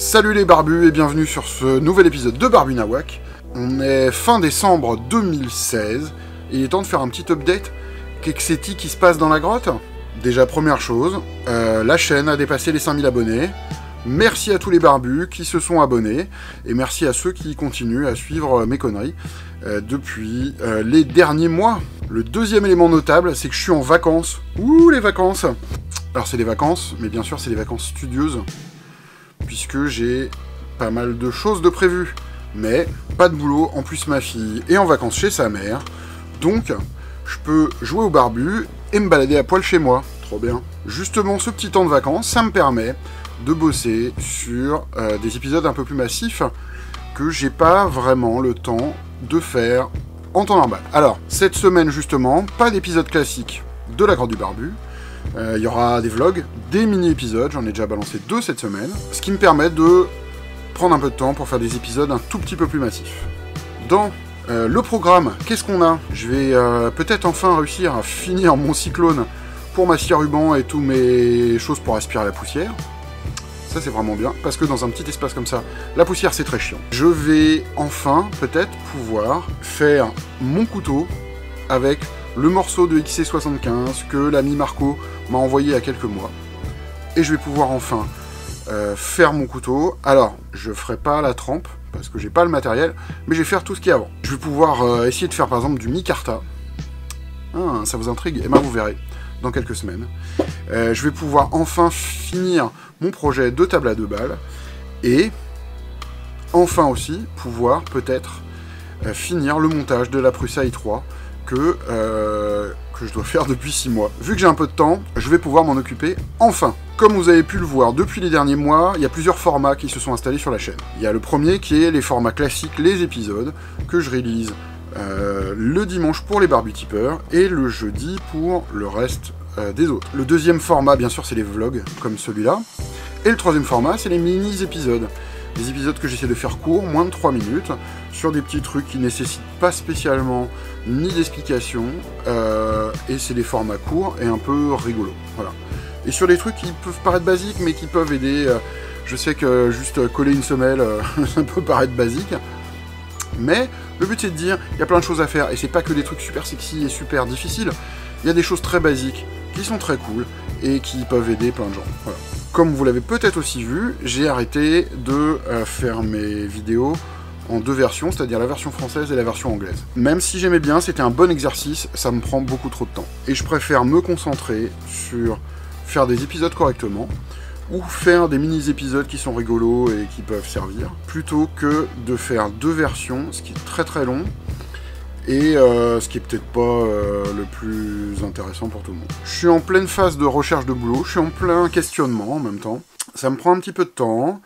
Salut les barbus et bienvenue sur ce nouvel épisode de Barbu Nawak. On est fin décembre 2016 et il est temps de faire un petit update. Qu'est-ce qui se passe dans la grotte? Déjà première chose, la chaîne a dépassé les 5000 abonnés. Merci à tous les barbus qui se sont abonnés et merci à ceux qui continuent à suivre mes conneries depuis les derniers mois. Le deuxième élément notable, c'est que je suis en vacances. Ouh les vacances! Alors c'est des vacances, mais bien sûr c'est des vacances studieuses, puisque j'ai pas mal de choses de prévues, mais pas de boulot, en plus ma fille est en vacances chez sa mère, donc je peux jouer au barbu et me balader à poil chez moi, trop bien. Justement, ce petit temps de vacances, ça me permet de bosser sur des épisodes un peu plus massifs que j'ai pas vraiment le temps de faire en temps normal. Alors, cette semaine justement, pas d'épisode classique de la grotte du barbu. Il y aura des vlogs, des mini-épisodes, j'en ai déjà balancé 2 cette semaine, ce qui me permet de prendre un peu de temps pour faire des épisodes un tout petit peu plus massifs. Dans le programme, qu'est-ce qu'on a? Je vais peut-être enfin réussir à finir mon cyclone pour ma scie à ruban et toutes mes choses pour aspirer à la poussière. Ça c'est vraiment bien, parce que dans un petit espace comme ça, la poussière c'est très chiant. Je vais enfin peut-être pouvoir faire mon couteau avec le morceau de XC75 que l'ami Marco m'a envoyé il y a quelques mois. Et je vais pouvoir enfin faire mon couteau. Alors, je ferai pas la trempe, parce que j'ai pas le matériel, mais je vais faire tout ce qu'il y a avant. Je vais pouvoir essayer de faire par exemple du Micarta. Ah, ça vous intrigue? Eh bien, vous verrez dans quelques semaines. Je vais pouvoir enfin finir mon projet de table à 2 balles. Et enfin aussi pouvoir peut-être finir le montage de la Prusa i3. Que je dois faire depuis 6 mois. Vu que j'ai un peu de temps, je vais pouvoir m'en occuper enfin. Comme vous avez pu le voir depuis les derniers mois, il y a plusieurs formats qui se sont installés sur la chaîne. Il y a le premier qui est les formats classiques, les épisodes, que je release le dimanche pour les barbutipeurs et le jeudi pour le reste des autres. Le deuxième format, bien sûr, c'est les vlogs, comme celui-là. Et le troisième format, c'est les mini-épisodes. Des épisodes que j'essaie de faire courts, moins de 3 minutes, sur des petits trucs qui nécessitent pas spécialement ni d'explication, et c'est des formats courts et un peu rigolos, voilà. Et sur des trucs qui peuvent paraître basiques, mais qui peuvent aider, je sais que juste coller une semelle, ça peut paraître basique, mais le but c'est de dire, il y a plein de choses à faire, et c'est pas que des trucs super sexy et super difficiles, il y a des choses très basiques, qui sont très cool, et qui peuvent aider plein de gens, voilà. Comme vous l'avez peut-être aussi vu, j'ai arrêté de faire mes vidéos en 2 versions, c'est-à-dire la version française et la version anglaise. Même si j'aimais bien, c'était un bon exercice, ça me prend beaucoup trop de temps. Et je préfère me concentrer sur faire des épisodes correctement, ou faire des mini-épisodes qui sont rigolos et qui peuvent servir, plutôt que de faire 2 versions, ce qui est très très long, et ce qui est peut-être pas le plus intéressant pour tout le monde. Je suis en pleine phase de recherche de boulot, je suis en plein questionnement en même temps. Ça me prend un petit peu de temps,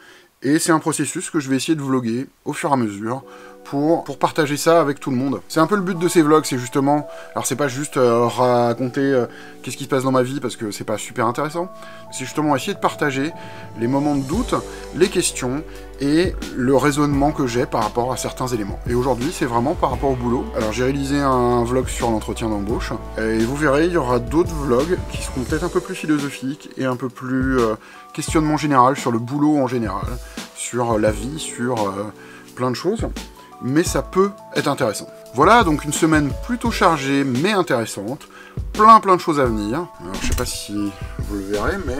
et c'est un processus que je vais essayer de vloguer au fur et à mesure pour partager ça avec tout le monde. C'est un peu le but de ces vlogs, c'est justement... Alors c'est pas juste raconter qu'est-ce qui se passe dans ma vie, parce que c'est pas super intéressant. C'est justement essayer de partager les moments de doute, les questions, et le raisonnement que j'ai par rapport à certains éléments. Et aujourd'hui, c'est vraiment par rapport au boulot. Alors j'ai réalisé un vlog sur l'entretien d'embauche, et vous verrez, il y aura d'autres vlogs qui seront peut-être un peu plus philosophiques, et un peu plus questionnement général sur le boulot en général, sur la vie, sur plein de choses, mais ça peut être intéressant. Voilà, donc une semaine plutôt chargée, mais intéressante, plein de choses à venir. Alors je sais pas si vous le verrez, mais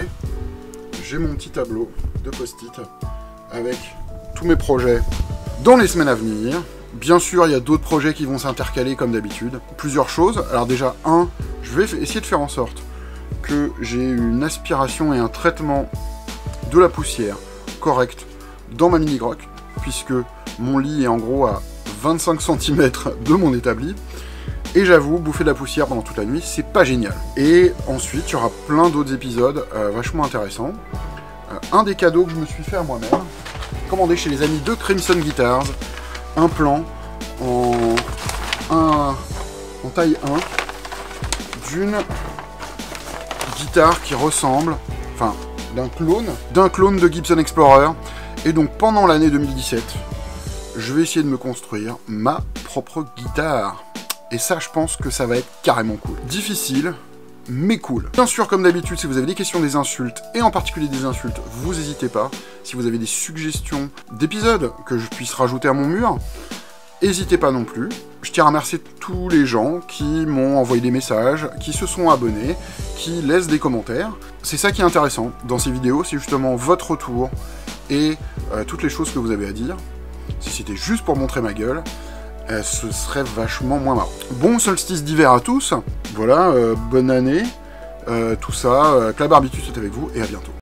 j'ai mon petit tableau de post-it avec tous mes projets dans les semaines à venir. Bien sûr, il y a d'autres projets qui vont s'intercaler comme d'habitude. Plusieurs choses. Alors déjà, je vais essayer de faire en sorte que j'ai une aspiration et un traitement de la poussière correct dans ma mini-groc, puisque mon lit est en gros à 25 cm de mon établi, et j'avoue, bouffer de la poussière pendant toute la nuit, c'est pas génial. Et ensuite, il y aura plein d'autres épisodes vachement intéressants. Un des cadeaux que je me suis fait à moi-même, commandé chez les amis de Crimson Guitars, un plan en taille 1 d'une guitare qui ressemble, enfin d'un clone de Gibson Explorer. Et donc pendant l'année 2017, je vais essayer de me construire ma propre guitare. Et ça, je pense que ça va être carrément cool. Difficile, mais cool. Bien sûr, comme d'habitude, si vous avez des questions, des insultes, et en particulier des insultes, vous n'hésitez pas. Si vous avez des suggestions d'épisodes que je puisse rajouter à mon mur, n'hésitez pas non plus. Je tiens à remercier tous les gens qui m'ont envoyé des messages, qui se sont abonnés, qui laissent des commentaires. C'est ça qui est intéressant dans ces vidéos, c'est justement votre retour et toutes les choses que vous avez à dire. Si c'était juste pour montrer ma gueule, ce serait vachement moins marrant. Bon solstice d'hiver à tous, voilà, bonne année, tout ça, que la barbitude soit avec vous et à bientôt.